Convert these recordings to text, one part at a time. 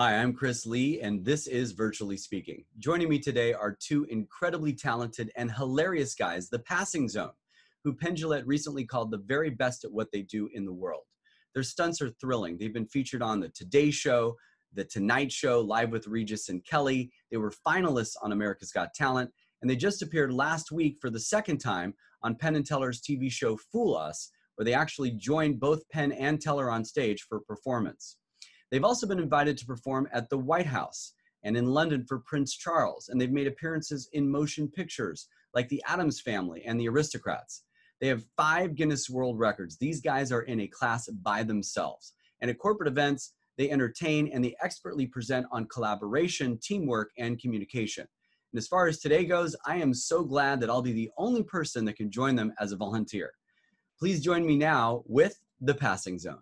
Hi, I'm Chris Lee, and this is Virtually Speaking. Joining me today are two incredibly talented and hilarious guys, The Passing Zone, who Penn Jillette recently called the very best at what they do in the world. Their stunts are thrilling. They've been featured on The Today Show, The Tonight Show, Live with Regis and Kelly. They were finalists on America's Got Talent, and they just appeared last week for the second time on Penn and Teller's TV show Fool Us, where they actually joined both Penn and Teller on stage for performance. They've also been invited to perform at the White House and in London for Prince Charles, and they've made appearances in motion pictures like The Addams Family and The Aristocrats. They have 5 Guinness World Records. These guys are in a class by themselves. And at corporate events, they entertain and they expertly present on collaboration, teamwork, and communication. And as far as today goes, I am so glad that I'll be the only person that can join them as a volunteer. Please join me now with The Passing Zone.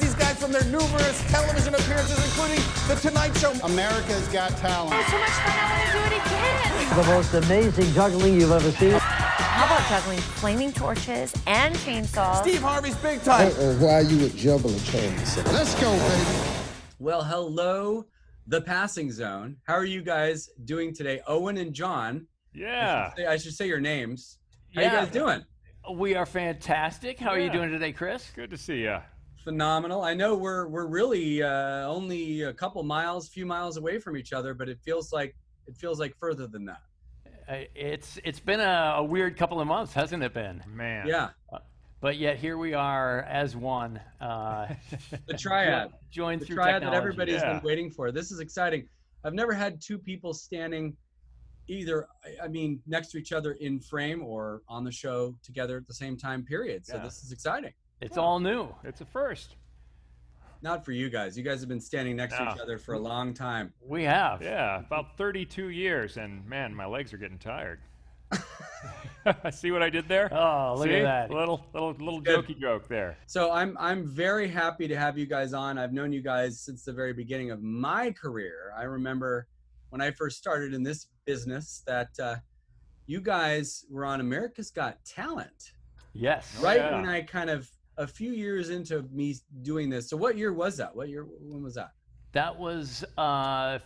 These guys from their numerous television appearances, including The Tonight Show. America's Got Talent. It was so much fun, I want to do it again. The most amazing juggling you've ever seen. How about juggling flaming torches and chainsaws? Steve Harvey's Big Time. Why you would juggle a chainsaw? Let's go, baby. Well, hello, The Passing Zone. How are you guys doing today? Owen and John. Yeah. I should say your names. How are you guys doing? We are fantastic. How are you doing today, Chris? Good to see you. Phenomenal. I know we're really only a few miles away from each other, but it feels like further than that. It's been a weird couple of months, hasn't it been? Man. Yeah. But yet here we are as one. The triad. Joined through technology. The triad that everybody's been waiting for. This is exciting. I've never had two people standing either, I mean, next to each other in frame or on the show together at the same time period. So this is exciting. It's all new. It's a first. Not for you guys. You guys have been standing next to each other for a long time. We have. Yeah, about 32 years, and man, my legs are getting tired. See what I did there? Oh, look at that. Little jokey joke there. So I'm very happy to have you guys on. I've known you guys since the very beginning of my career. I remember when I first started in this business that you guys were on America's Got Talent. Yes. Right when I kind of a few years into me doing this. So what year was that? When was that? That was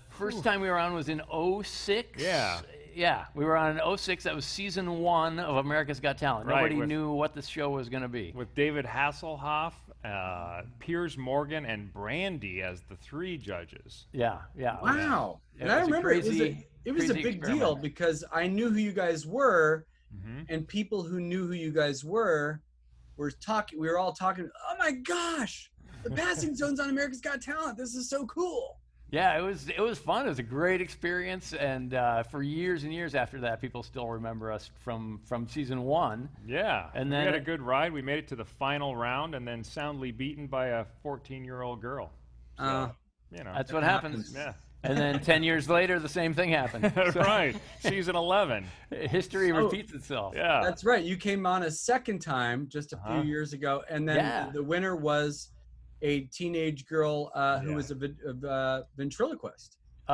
first time we were on was in 06. Yeah. Yeah, we were on in 06. That was season 1 of America's Got Talent. Right, nobody knew what the show was going to be. With David Hasselhoff, Piers Morgan, and Brandy as the 3 judges. Yeah, yeah. Wow. And I remember it was a big deal because I knew who you guys were. Mm-hmm. And people who knew who you guys were talking. We were all talking. Oh my gosh, The Passing Zone's on America's Got Talent. This is so cool. Yeah, it was fun. It was a great experience, and for years and years after that, people still remember us from season 1. Yeah, and then we had a good ride. We made it to the final round, and then soundly beaten by a 14-year-old girl. So, you know, that's what happens. Yeah. And then 10 years later, the same thing happened. So, right. Season 11. History repeats itself. Yeah. That's right. You came on a second time just a few years ago. And then the winner was a teenage girl who was a ventriloquist. It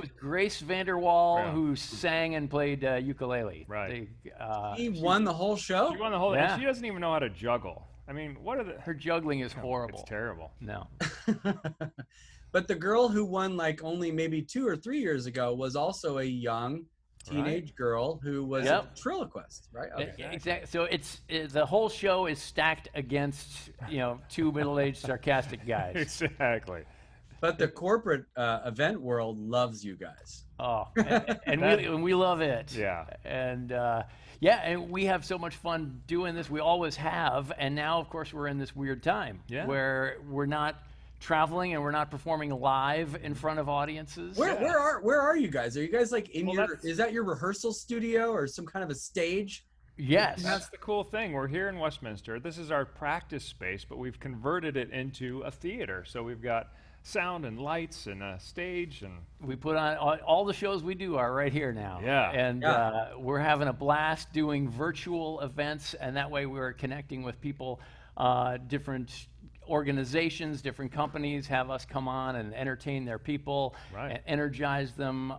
was Grace Van Der Waal who sang and played ukulele. Right. She won the whole show? She won the whole show. Yeah. She doesn't even know how to juggle. I mean, her juggling is horrible. It's terrible. No. But the girl who won like only maybe 2 or 3 years ago was also a young teenage girl who was a ventriloquist, right? Okay. Exactly. So the whole show is stacked against, you know, 2 middle-aged sarcastic guys. Exactly. But the corporate event world loves you guys. Oh, and we love it. Yeah. And and we have so much fun doing this. We always have. And now, of course, we're in this weird time where we're not traveling and we're not performing live in front of audiences. Where are you guys? Are you guys like in is that your rehearsal studio or some kind of a stage? Yes. That's the cool thing. We're here in Westminster. This is our practice space, but we've converted it into a theater. So we've got sound and lights and a stage, and we put on all the shows we do are right here now. Yeah. And we're having a blast doing virtual events, and that way we're connecting with people, different organizations, different companies have us come on and entertain their people, and energize them,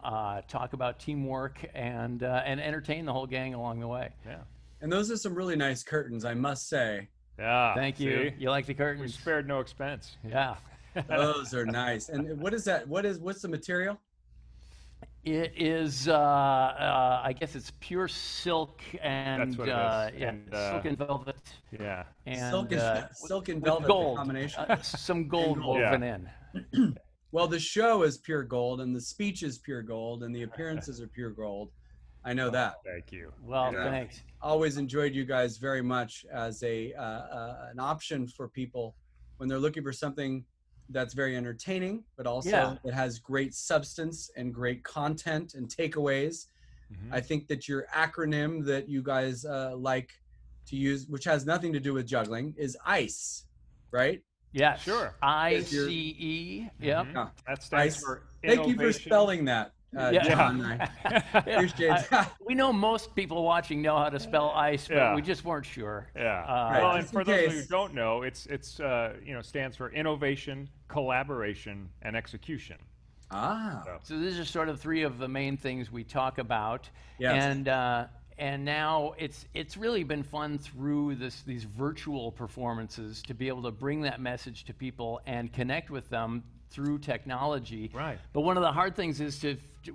talk about teamwork, and entertain the whole gang along the way. Yeah. And those are some really nice curtains, I must say. Yeah. Thank you. See? You like the curtains? We spared no expense. Yeah. Those are nice. And what is that? What's the material? It is, I guess it's pure silk and, that's what it is. And silk and velvet. Yeah. And, silk and velvet gold. Combination. Some gold woven in. Well, the show is pure gold, and the speech is pure gold, and the appearances are pure gold. I know that. Thank you. Well, thanks. Always enjoyed you guys very much as a an option for people when they're looking for something that's very entertaining, but also it has great substance and great content and takeaways. Mm-hmm. I think that your acronym that you guys like to use, which has nothing to do with juggling, is ICE, right? Yeah, sure. ICE. Yeah. That stands for innovation. Thank you for spelling that. John, I appreciate that. We know most people watching know how to spell ICE, but we just weren't sure. Yeah. Well, and for those who don't know, it's you know, stands for innovation, collaboration, and execution. Ah. So these are sort of three of the main things we talk about. Yes. And now it's really been fun through these virtual performances to be able to bring that message to people and connect with them through technology. Right. But one of the hard things is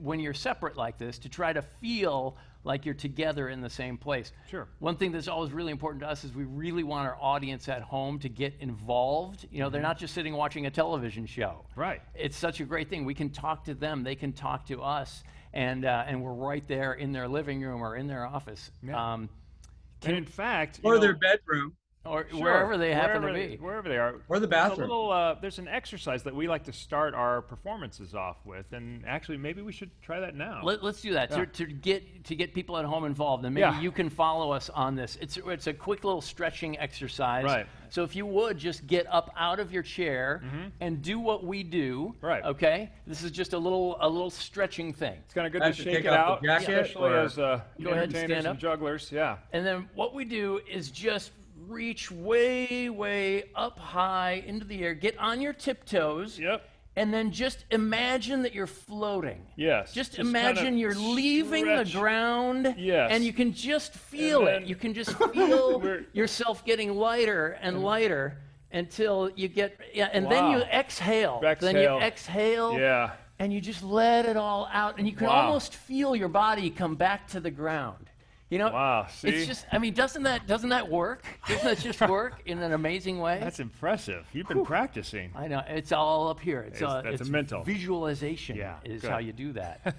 when you're separate like this, to try to feel like you're together in the same place. Sure. One thing that's always really important to us is we really want our audience at home to get involved. You know, they're not just sitting watching a television show. Right. It's such a great thing. We can talk to them, they can talk to us, and we're right there in their living room or in their office. Yeah. And in fact, or their bedroom. Or wherever they happen to be. Wherever they are. Or the bathroom. There's an exercise that we like to start our performances off with, and actually maybe we should try that now. Let's do that to get people at home involved, and maybe you can follow us on this. It's a quick little stretching exercise. Right. So if you would, just get up out of your chair and do what we do. Right. Okay? This is just a little stretching thing. It's kind of good to shake it out, especially as entertainers and jugglers. Yeah. And then what we do is just reach way, way up high into the air. Get on your tiptoes. Yep. And then just imagine that you're floating. Yes. Just imagine kind of you're leaving the ground. Yes. And you can just feel it. You can just feel yourself getting lighter and lighter until you get. Yeah. And then you exhale. Then you exhale. Yeah. And you just let it all out, and you can almost feel your body come back to the ground. You know, see? It's just, I mean, doesn't that work? Doesn't that just work in an amazing way? That's impressive. You've been practicing. I know. It's all up here. It's a mental visualization is how you do that.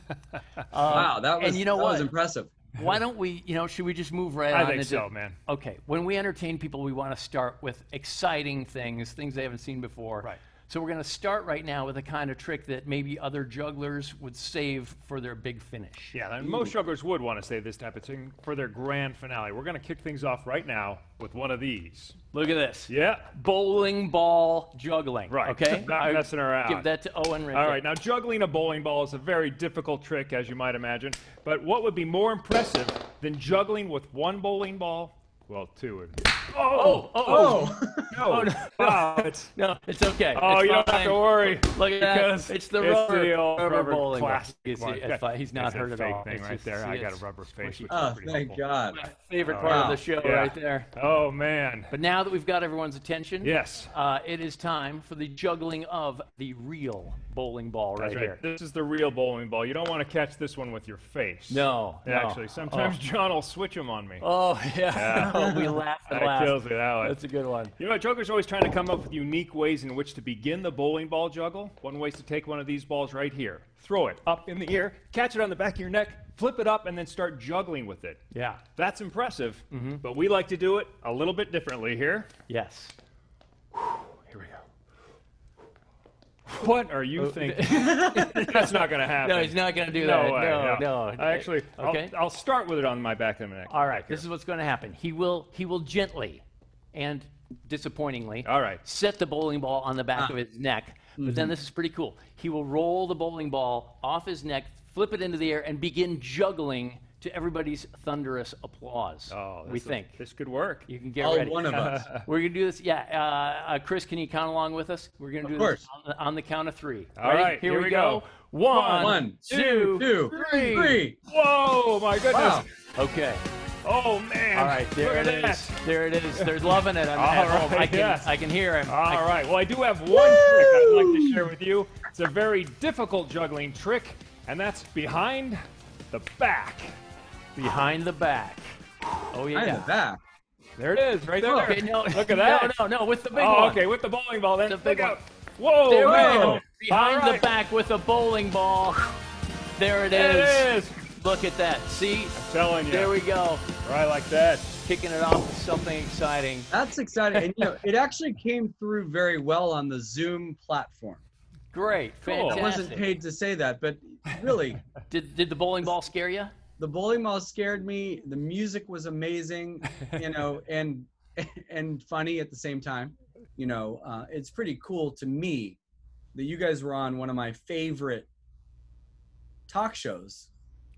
That was impressive. Why don't we, you know, should we just move right on? I think so, man. Okay. When we entertain people, we want to start with exciting things, things they haven't seen before. Right. So we're going to start right now with a kind of trick that maybe other jugglers would save for their big finish. Yeah, and most jugglers would want to save this type of thing for their grand finale. We're going to kick things off right now with one of these. Look at this. Yeah. Bowling ball juggling. Right. Okay? Not messing around. Give that to Owen Riffel. All right. Now, juggling a bowling ball is a very difficult trick, as you might imagine. But what would be more impressive than juggling with one bowling ball? Well, two would be. It's okay. Oh, it's don't have to worry. Look at that. It's the rubber bowling classic. He's not heard of it. Fake thing it's right just, there. I got a rubber face. Oh, thank God. My favorite part of the show right there. Oh, man. But now that we've got everyone's attention, it is time for the juggling of the real bowling ball right here. This is the real bowling ball. You don't want to catch this one with your face. No. Actually, sometimes John will switch them on me. Oh, yeah. We laugh and laugh. Kills me, that one. That's a good one. You know, jugglers are always trying to come up with unique ways in which to begin the bowling ball juggle. One way is to take one of these balls right here, throw it up in the air, catch it on the back of your neck, flip it up, and then start juggling with it. Yeah. That's impressive, but we like to do it a little bit differently here. Yes. Here we go. What are you thinking? That's not going to happen. No, he's not going to do that. No. I'll start with it on my back of my neck. All right, this is what's going to happen. He will gently and disappointingly set the bowling ball on the back of his neck. But then this is pretty cool. He will roll the bowling ball off his neck, flip it into the air, and begin juggling to everybody's thunderous applause. We think. This could work. You can get ready. All one of us. We're going to do this. Chris, can you count along with us? We're going to do this on the count of three. All right. Here we go. One, two, three. Whoa, my goodness. Wow. Okay. Oh, man. All right. There it is. There it is. They're loving it. I'm at home. I can hear him. All right. Well, I do have one trick I'd like to share with you. It's a very difficult juggling trick, and that's behind the back. Behind the back. Oh, yeah. Behind the back. There it is. Right there. Okay, no, look at that. No. With the big one. Okay. With the bowling ball. Then. Look out. Whoa. There we go. Behind the back with a bowling ball. There it is. There it is. Look at that. See? I'm telling you. There we go. Right like that. Kicking it off with something exciting. That's exciting. And, you know, it actually came through very well on the Zoom platform. Great. Cool. Fantastic. I wasn't paid to say that, but really. Did the bowling ball scare you? The bowling ball scared me. The music was amazing, you know, and funny at the same time. You know, it's pretty cool to me that you guys were on one of my favorite talk shows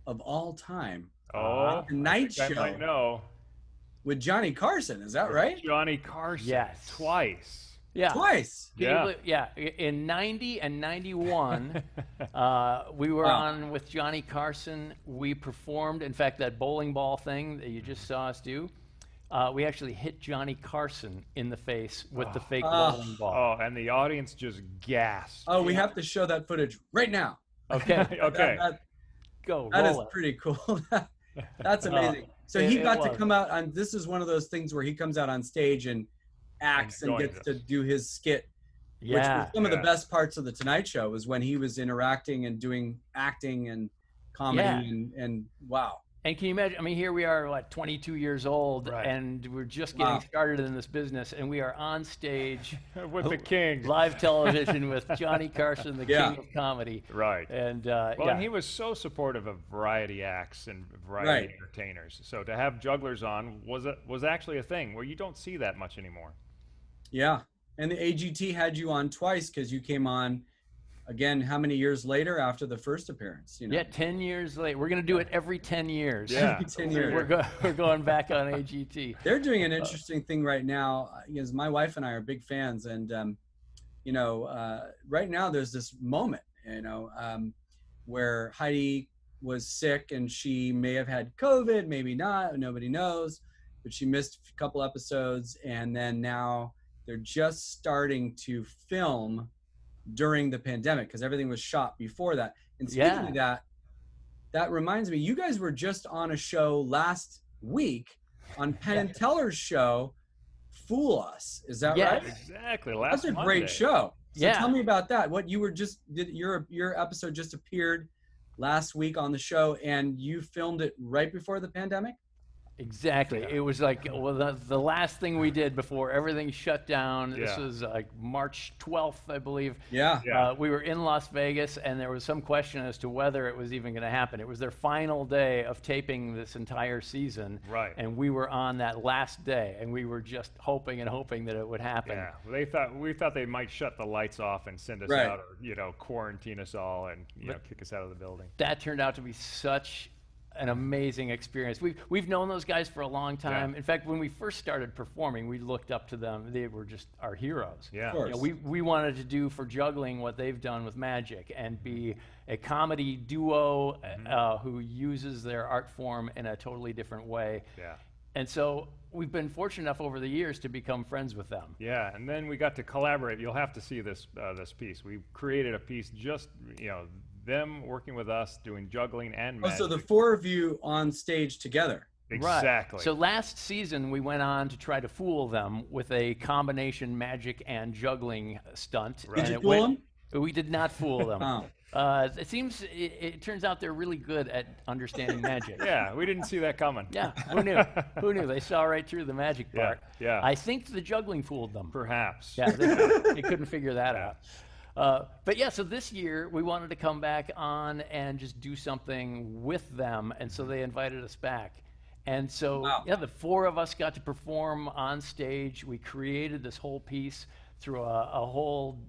of all time. Oh, The Tonight Show. I know. With Johnny Carson, is that right? Johnny Carson. Yes. Twice. Yeah. Twice. In 90 and 91, we were on with Johnny Carson. We performed, in fact, that bowling ball thing that you just saw us do. We actually hit Johnny Carson in the face with the fake bowling ball. Oh, and the audience just gasped. Oh, we have to show that footage right now. Okay. Okay. Go. That is pretty cool. That's amazing. So he got to come out on, this is one of those things where he comes out on stage and acts and gets to do his skit. Yeah. Which was some of the best parts of The Tonight Show was when he was interacting and doing acting and comedy and wow. And can you imagine, I mean, here we are, what, 22 years old, and we're just getting started in this business, and we are on stage with the king. Live television with Johnny Carson, the king of comedy. Right. And, and he was so supportive of variety acts and variety entertainers. So to have jugglers on was actually a thing where you don't see that much anymore. Yeah. And the AGT had you on twice because you came on. Again, how many years later after the first appearance? You know? Yeah, 10 years later. We're going to do it every 10 years. Yeah, 10 years. We're going back on AGT. They're doing an interesting thing right now. Because my wife and I are big fans. And, you know, right now there's this moment, you know, where Heidi was sick and she may have had COVID, maybe not. Nobody knows. But she missed a couple episodes. And then now they're just starting to film during the pandemic because everything was shot before that. And speaking of that reminds me, you guys were just on a show last week on Penn and Teller's show, Fool Us. Is that right? Exactly. Last That's a Monday. Great show. So tell me about that. What you were just your episode just appeared last week on the show, and you filmed it right before the pandemic? Exactly. Yeah. It was like the last thing we did before everything shut down. Yeah. This was like March 12th, I believe. Yeah. We were in Las Vegas, and there was some question as to whether it was even going to happen. It was their final day of taping this entire season. Right. And we were on that last day, and we were just hoping and hoping that it would happen. Yeah. We thought they might shut the lights off and send us out, or, you know, quarantine us all and you know, kick us out of the building. That turned out to be such an amazing experience. We've known those guys for a long time. Yeah. In fact, when we first started performing, we looked up to them. They were just our heroes. Yeah. You know, we wanted to do for juggling what they've done with magic and be a comedy duo who uses their art form in a totally different way. Yeah. And so we've been fortunate enough over the years to become friends with them. Yeah, and then we got to collaborate. You'll have to see this this piece. We created a piece just, you know, them working with us, doing juggling and magic. Oh, so the four of you on stage together. Exactly. Right. So last season, we went on to try to fool them with a combination magic and juggling stunt. Right. Did you fool them? We did not fool them. It seems, it turns out they're really good at understanding magic. Yeah, we didn't see that coming. Yeah, who knew? Who knew? They saw right through the magic part. Yeah. I think the juggling fooled them. Perhaps. Yeah, they couldn't figure that out. But yeah, so this year we wanted to come back on and just do something with them, and so they invited us back. And so the four of us got to perform on stage. We created this whole piece through a whole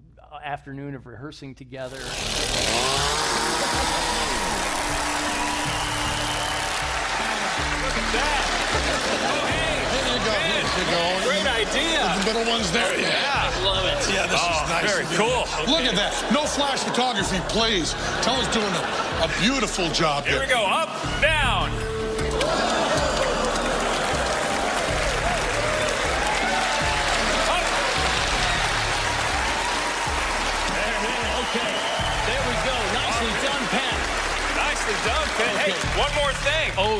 afternoon of rehearsing together. Look at that! Oh, hey, there you go. Great idea. The middle one's there. Yeah. I love it. Yeah, this is nice. Very cool. Okay. Look at that. No flash photography, please. Teller's doing a beautiful job here. Here we go. Up, down.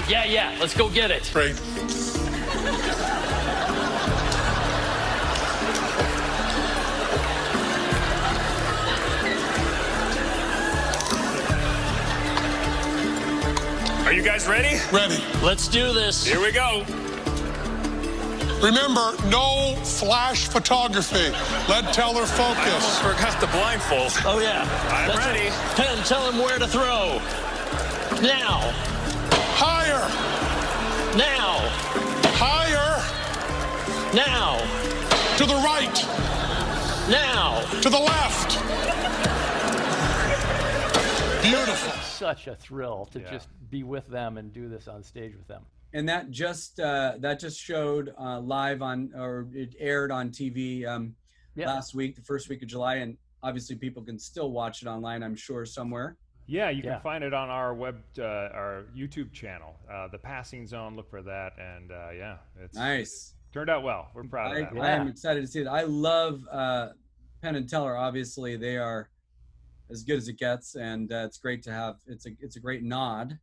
Yeah, let's go get it. Great. Are you guys ready? Ready. Let's do this. Here we go. Remember, no flash photography. Let Teller focus. I almost forgot the blindfold. Oh, yeah. That's ready. Penn, tell him where to throw. Now. Higher. Now. Higher. Now. To the right. Now. To the left. Beautiful. Such a thrill to just be with them and do this on stage with them. And that just showed live on, or it aired on TV last week, the first week of July, and obviously people can still watch it online, I'm sure, somewhere. Yeah, you can find it on our our YouTube channel, The Passing Zone. Look for that, and it's nice. It turned out well. We're proud of that. I am excited to see it. I love Penn and Teller. Obviously, they are as good as it gets, and it's great to have. It's a great nod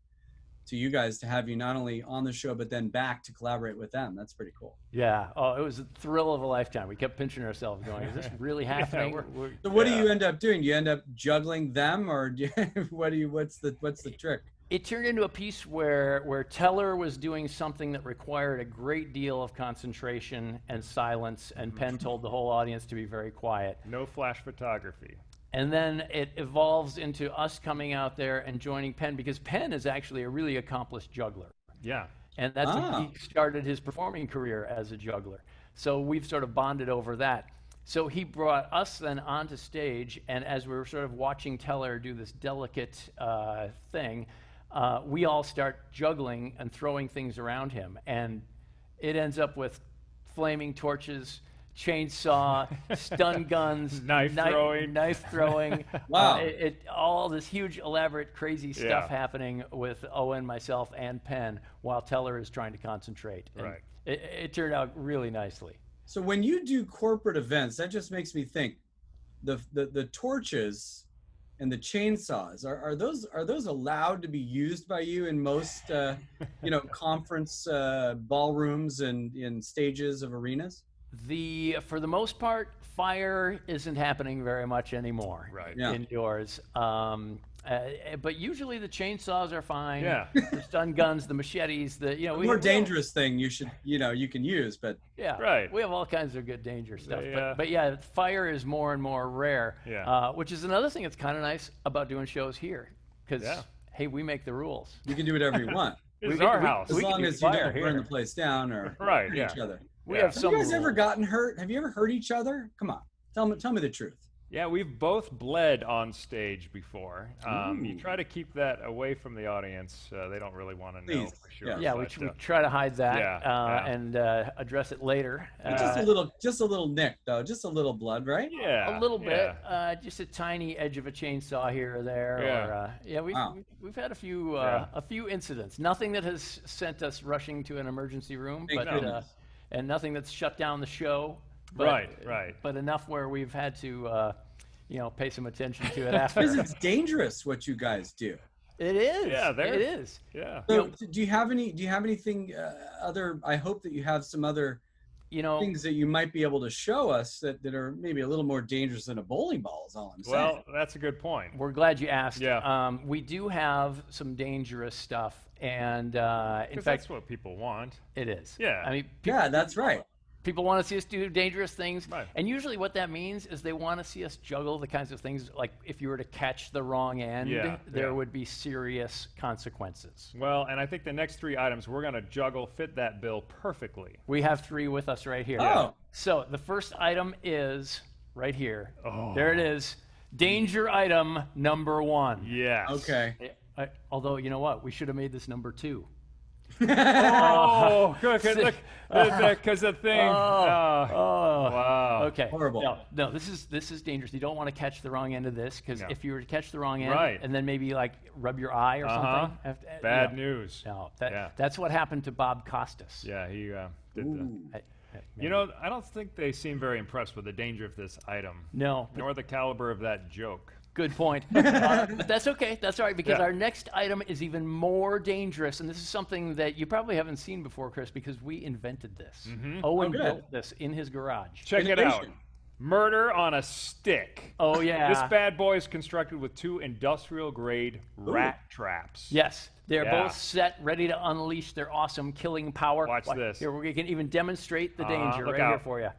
to you guys to have you not only on the show, but then back to collaborate with them. That's pretty cool. Yeah. Oh, it was a thrill of a lifetime. We kept pinching ourselves going, is this really happening? So what do you end up doing? Do you end up juggling them, or do you, what's the trick? It turned into a piece where Teller was doing something that required a great deal of concentration and silence, and Penn told the whole audience to be very quiet. No flash photography. And then it evolves into us coming out there and joining Penn, because Penn is actually a really accomplished juggler. Yeah. And that's when he started his performing career, as a juggler. So we've sort of bonded over that. So he brought us then onto stage, and as we were sort of watching Teller do this delicate thing, we all start juggling and throwing things around him. And it ends up with flaming torches, chainsaw, stun guns, knife throwing. Wow! All this huge, elaborate, crazy stuff happening with Owen, myself, and Penn, while Teller is trying to concentrate. And right. It turned out really nicely. So when you do corporate events, that just makes me think, the torches and the chainsaws are those allowed to be used by you in most conference ballrooms and in stages of arenas? For the most part, fire isn't happening very much anymore indoors. But usually the chainsaws are fine. Yeah. The stun guns, the machetes, the more dangerous thing you can use, but we have all kinds of good danger stuff. Yeah. But yeah, fire is more and more rare. Yeah. Which is another thing that's kind of nice about doing shows here, because hey, we make the rules. You can do whatever you want. It's our house. As long as you don't burn the place down or hurt each other. Have you guys ever gotten hurt? Have you ever hurt each other? Come on, tell me the truth. Yeah, we've both bled on stage before. You try to keep that away from the audience. They don't really want to know for sure. Yeah, but, we try to hide that and address it later. Just a little nick, though. Just a little blood, right? Yeah, a little bit. Just a tiny edge of a chainsaw here or there. Yeah, we've had a few incidents. Nothing that has sent us rushing to an emergency room, and nothing that's shut down the show, but, but enough where we've had to, pay some attention to it after. Because it's dangerous what you guys do. It is. Yeah, it is. Yeah. So, do you have anything other? I hope that you have some other, things that you might be able to show us that are maybe a little more dangerous than a bowling ball is all I'm saying. Well, that's a good point. We're glad you asked. Yeah. We do have some dangerous stuff. And in fact, that's what people want. It is. Yeah. I mean, that's right. People want to see us do dangerous things. Right. And usually what that means is they want to see us juggle the kinds of things, like if you were to catch the wrong end, there would be serious consequences. Well, and I think the next three items we're going to juggle fit that bill perfectly. We have three with us right here. Oh. So the first item is right here. Oh. There it is. Danger item number one. Yes. Okay. Although, you know what? We should have made this number two. Oh, good. Look, because the thing. Wow. Okay. Horrible. No, this is dangerous. You don't want to catch the wrong end of this, because if you were to catch the wrong end and then maybe like rub your eye or something. Bad news. No, that's what happened to Bob Costas. Yeah, he did that. I don't think they seem very impressed with the danger of this item. No. Nor the caliber of that joke. Good point. But that's okay. That's all right, because our next item is even more dangerous. And this is something that you probably haven't seen before, Chris, because we invented this. Mm-hmm. Owen built this in his garage. Check it out. Murder on a stick. Oh, yeah. This bad boy is constructed with two industrial-grade rat traps. Yes. They're both set, ready to unleash their awesome killing power. Watch this. Here, we can even demonstrate the danger right here for you.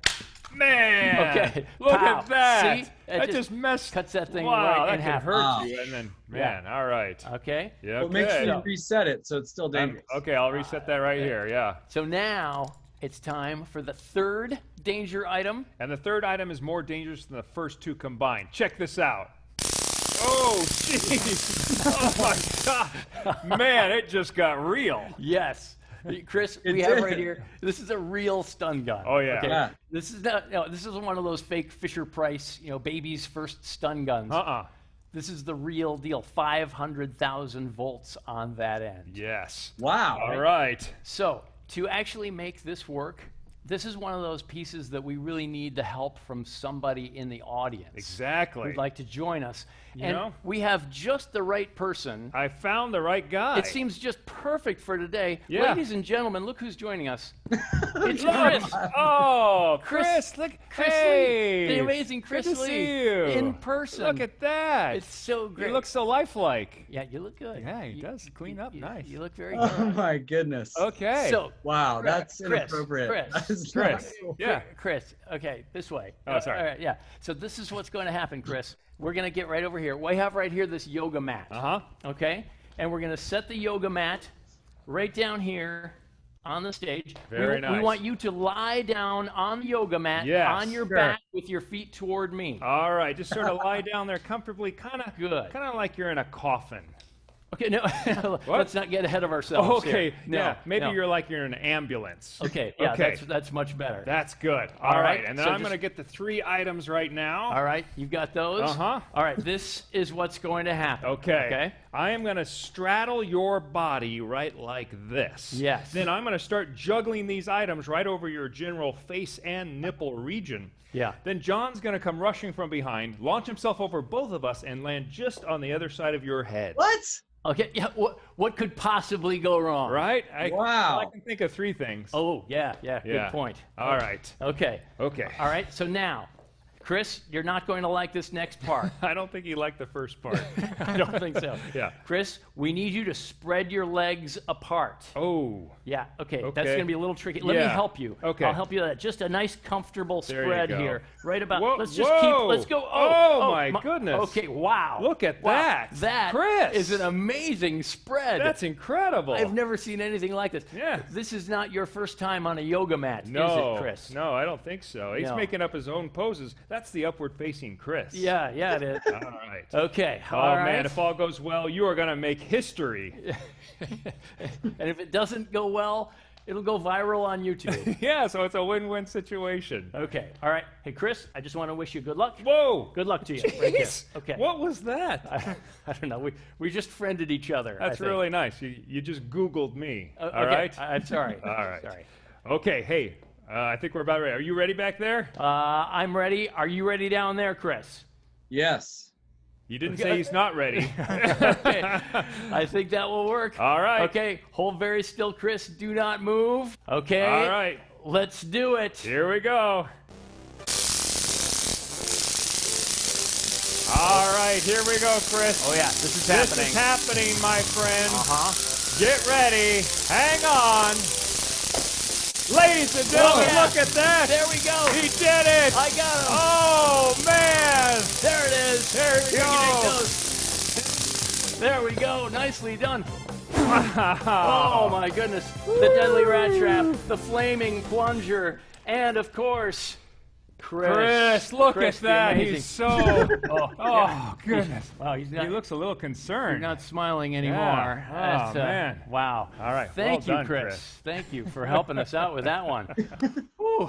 Man! Okay. Look at that. See? That just messed. Cuts that thing right in half. Wow, that could hurt you. And then, all right. Okay. Yeah. Well, make sure you reset it so it's still dangerous. Okay, I'll reset that right here, yeah. So now it's time for the third danger item. And the third item is more dangerous than the first two combined. Check this out. Oh, jeez. Oh, my God. Man, it just got real. Yes. Chris, we have right here. This is a real stun gun. Oh yeah. Okay? Yeah. This is not. No, this isn't one of those fake Fisher-Price, baby's first stun guns. This is the real deal. 500,000 volts on that end. Yes. Wow. All right. So to actually make this work, this is one of those pieces that we really need the help from somebody in the audience. Exactly. Who'd like to join us. And we have just the right person. I found the right guy. It seems just perfect for today. Yeah. Ladies and gentlemen, look who's joining us. It's Chris. Oh, Chris. Look, Chris Lee. The amazing Chris Lee. Good to see you. In person. Look at that. It's so great. You look so lifelike. Yeah, you look good. Yeah, he does clean up nice. You look very good. Oh, my goodness. Okay. So, wow, that's inappropriate. Chris. Yeah. Chris. Okay, this way. Oh, sorry. All right, yeah. So this is what's going to happen, Chris. We're going to get right over here. We have right here this yoga mat. Okay? And we're going to set the yoga mat right down here on the stage. Very nice. We want you to lie down on the yoga mat on your back with your feet toward me. All right. Just sort of lie down there comfortably. Kind of like you're in a coffin. Okay, no, let's not get ahead of ourselves. Okay, maybe you're like you're in an ambulance. Okay, yeah, that's much better. That's good. All right, and then I'm going to get the three items right now. All right, you've got those? All right, this is what's going to happen. Okay. I am going to straddle your body right like this. Yes. Then I'm going to start juggling these items right over your general face and nipple region. Yeah. Then John's going to come rushing from behind, launch himself over both of us, and land just on the other side of your head. What? Okay, yeah, what could possibly go wrong? Right? I can think of three things. Oh, yeah, good point. All right. Okay. All right, so now, Chris, you're not going to like this next part. I don't think you liked the first part. I don't think so. Yeah. Chris, we need you to spread your legs apart. Oh. Yeah, okay, that's going to be a little tricky. Let me help you. Okay. I'll help you with that. Just a nice, comfortable spread here. Right about, let's go. Oh my goodness. Okay, wow. Look at that. That is an amazing spread. That's incredible. I've never seen anything like this. Yeah. This is not your first time on a yoga mat, is it, Chris? No, I don't think so. He's making up his own poses. That's the upward-facing Chris. Yeah, it is. All right. Okay. Oh, man, if all goes well, you are going to make history. And if it doesn't go well, it'll go viral on YouTube. Yeah, so it's a win-win situation. Okay. All right. Hey, Chris, I just want to wish you good luck. Whoa. Good luck to you. Jeez. Right there. Okay. What was that? I don't know. We just friended each other. That's really nice. You just Googled me. All right? I'm sorry. All right. Sorry. Okay. Hey. I think we're about ready. Are you ready back there? I'm ready. Are you ready down there, Chris? Yes. You didn't say he's not ready. Okay. I think that will work. All right. Okay. Hold very still, Chris. Do not move. Okay. All right. Let's do it. Here we go. All right. Here we go, Chris. Oh, yeah. This is happening. This is happening, my friend. Get ready. Hang on. Ladies and gentlemen, look at that. There we go. He did it. I got him. Oh, man. There it is. There we go. There we go. Nicely done. Oh, my goodness. The deadly rat trap, the flaming plunger, and, of course, Chris, look at that. He's so... goodness. Wow, he looks a little concerned. He's not smiling anymore. Yeah. Oh, man. Wow. All right. Thank you, Chris. Thank you for helping us out with that one. Ooh,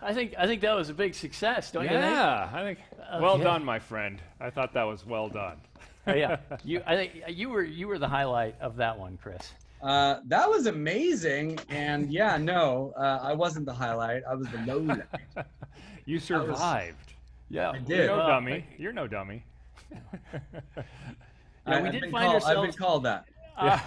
I think that was a big success, don't you think? Yeah. Well done, my friend. I thought that was well done. Yeah. I think you were the highlight of that one, Chris. That was amazing, and I wasn't the highlight. I was the lowlight. You survived. I did. You're no dummy. Yeah, we did find ourselves. I've been called that. Yeah.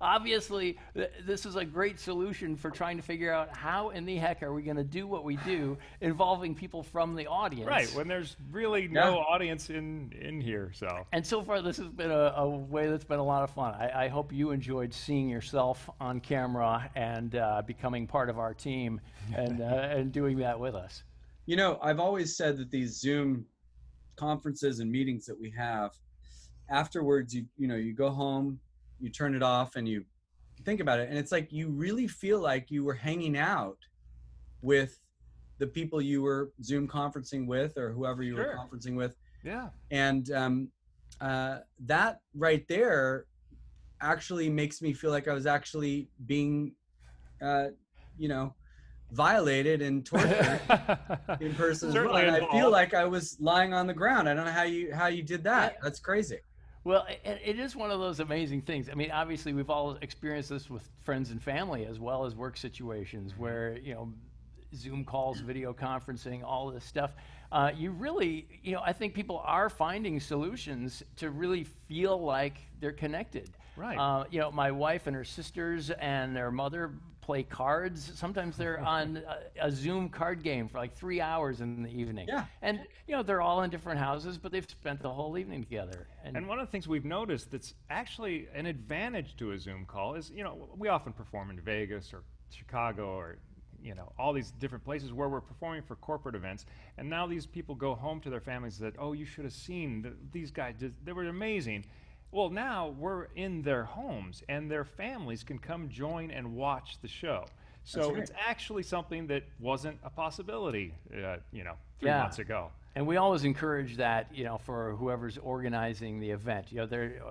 Obviously, this is a great solution for trying to figure out how in the heck are we going to do what we do involving people from the audience. Right, when there's really no audience in here. So. And so far, this has been a way that's been a lot of fun. I hope you enjoyed seeing yourself on camera and becoming part of our team and doing that with us. You know, I've always said that these Zoom conferences and meetings that we have, afterwards, you go home, you turn it off and you think about it, and it's like you really feel like you were hanging out with the people you were Zoom conferencing with, or whoever you were conferencing with. Yeah. And that right there actually makes me feel like I was actually being, violated and tortured in person. Certainly as well. And I feel like I was lying on the ground. I don't know how you did that. That's crazy. Well, it is one of those amazing things. I mean, obviously, we've all experienced this with friends and family as well as work situations where, Zoom calls, video conferencing, all this stuff. You really, I think people are finding solutions to really feel like they're connected. Right. My wife and her sisters and their mother play cards. Sometimes they're on a Zoom card game for like 3 hours in the evening. Yeah. And, they're all in different houses, but they've spent the whole evening together. And one of the things we've noticed that's actually an advantage to a Zoom call is, we often perform in Vegas or Chicago or, all these different places where we're performing for corporate events. And now these people go home to their families that, oh, you should have seen these guys. They were amazing. Well, now we're in their homes, and their families can come join and watch the show. So it's actually something that wasn't a possibility, 3 months ago. And we always encourage that, for whoever's organizing the event.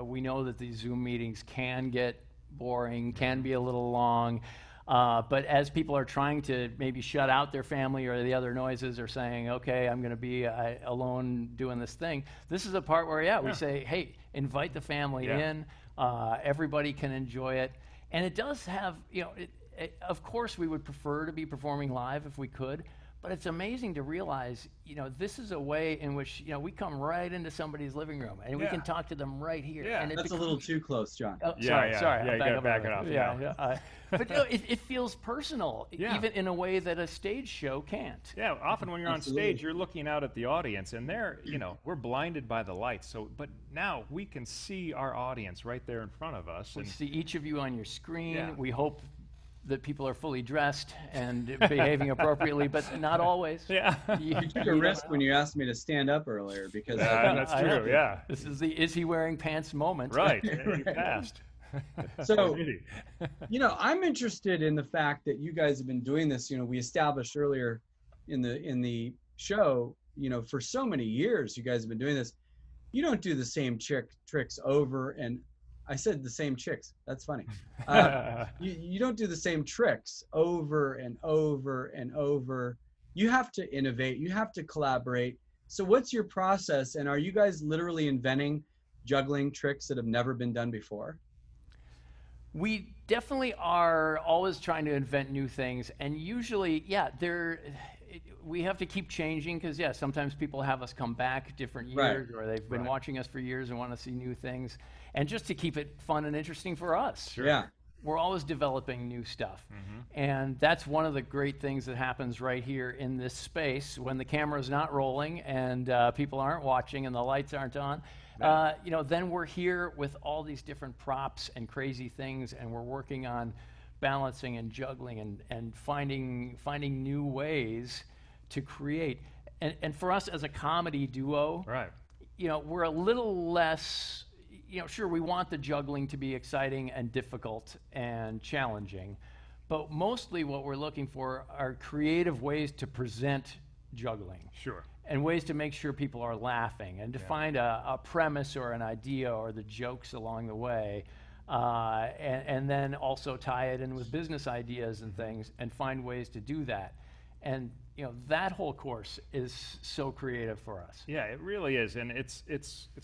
We know that these Zoom meetings can get boring, can be a little long. But as people are trying to maybe shut out their family or the other noises or saying, okay, I'm going to be alone doing this thing, this is the part where, we say, hey, invite the family in. Everybody can enjoy it. And it does have, of course, we would prefer to be performing live if we could. But it's amazing to realize, this is a way in which, we come right into somebody's living room and we can talk to them right here. Yeah, and that's a little too close, John. Oh, sorry. Yeah, you got to back it off. Yeah. But it feels personal, even in a way that a stage show can't. Yeah, often when you're on stage, you're looking out at the audience, and they're, we're blinded by the lights. So, but now we can see our audience right there in front of us. We see each of you on your screen. Yeah. We hope that people are fully dressed and behaving appropriately, but not always. Yeah. You took a risk when you asked me to stand up earlier because that's true. Yeah. This is the is he wearing pants moment. Right. You passed. So, I'm interested in the fact that you guys have been doing this. We established earlier in the show. For so many years, you guys have been doing this. You don't do the same tricks over and. I said the same chicks. That's funny. You don't do the same tricks over and over and over. You have to innovate. You have to collaborate. So what's your process? And are you guys literally inventing juggling tricks that have never been done before? We definitely are always trying to invent new things. And usually, we have to keep changing because, sometimes people have us come back different years or they've been watching us for years and want to see new things. And just to keep it fun and interesting for us. Sure. Yeah. We're always developing new stuff. Mm-hmm. And that's one of the great things that happens right here in this space when the camera's not rolling and people aren't watching and the lights aren't on. Right. Then we're here with all these different props and crazy things, and we're working on balancing and juggling and finding new ways to create. And for us as a comedy duo, we're a little less... sure, we want the juggling to be exciting and difficult and challenging, but mostly what we're looking for are creative ways to present juggling. Sure. And ways to make sure people are laughing and to find a premise or an idea or the jokes along the way, and then also tie it in with business ideas and things and find ways to do that. And that whole course is so creative for us. Yeah, it really is, and it's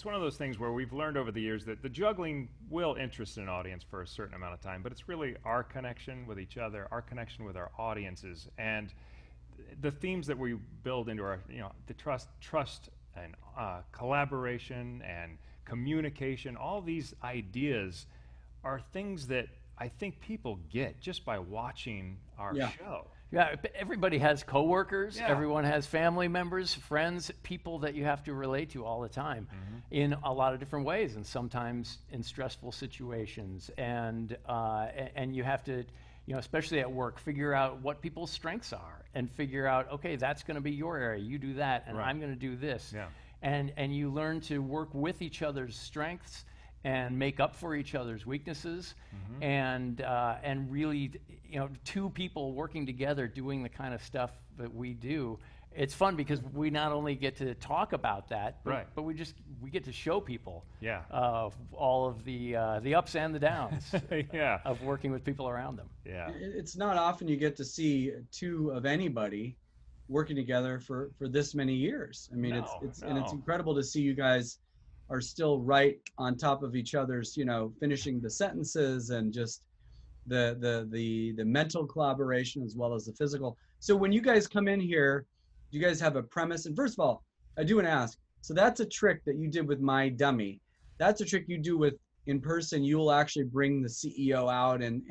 one of those things where we've learned over the years that the juggling will interest an audience for a certain amount of time, but it's really our connection with each other, our connection with our audiences, and the themes that we build into our the trust and collaboration and communication, all these ideas are things that I think people get just by watching our show. Yeah, everybody has coworkers, everyone has family members, friends, people that you have to relate to all the time in a lot of different ways, and sometimes in stressful situations. And you have to, you know, especially at work, figure out what people's strengths are and figure out, okay, that's going to be your area. You do that, and I'm going to do this. Yeah. And you learn to work with each other's strengths and make up for each other's weaknesses, and really, you know, two people working together doing the kind of stuff that we do, it's fun because we not only get to talk about that, but we get to show people all of the ups and the downs of working with people around them. Yeah, it's not often you get to see two of anybody working together for this many years. I mean, and it's incredible to see you guys are still right on top of each other's, you know, finishing the sentences and just the mental collaboration as well as the physical. So when you guys come in here, you guys have a premise. And first of all, I do want to ask, so that's a trick that you did with My Dummy. That's a trick you do with in person. You'll actually bring the CEO out and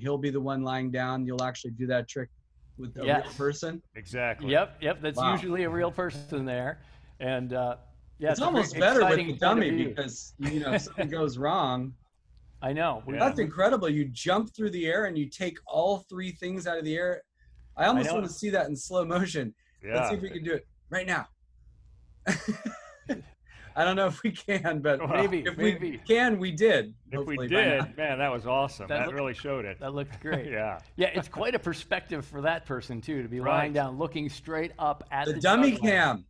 he'll be the one lying down. You'll actually do that trick with a real person. Exactly. Yep. That's usually a real person there. And, yeah, it's almost better with the dummy because, you know, if something goes wrong. I know. Yeah. That's incredible. You jump through the air and you take all three things out of the air. I almost want to see that in slow motion. Yeah. Let's see if we can do it right now. I don't know if we can, but maybe. We can, we did. If we did, man, that was awesome. That really showed it. That looked great. Yeah, it's quite a perspective for that person, too, to be lying down, looking straight up at the dummy cam.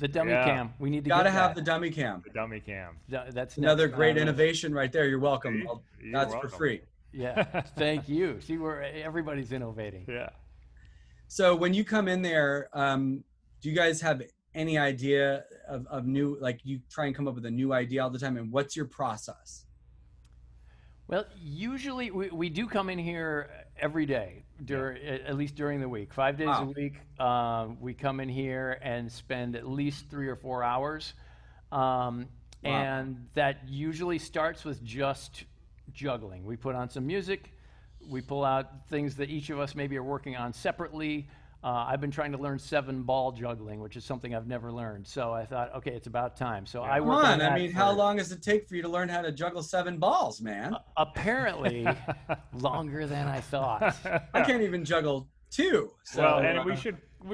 The dummy cam. We need to gotta have the dummy cam. The dummy cam. That's another great innovation right there. You're welcome. That's for free. Yeah. Thank you. See, everybody's innovating. Yeah. So when you come in there, do you guys have any idea of new? Like, you try and come up with a new idea all the time. And what's your process? Well, usually we do come in here every day, at least during the week. 5 days a week, we come in here and spend at least 3 or 4 hours. And that usually starts with just juggling. We put on some music. We pull out things that each of us maybe are working on separately. I've been trying to learn 7-ball juggling, which is something I've never learned. So I thought, okay, it's about time. So I worked on that. I mean, how long does it take for you to learn how to juggle 7 balls, man? Apparently, longer than I thought. I can't even juggle 2. So. Well, and we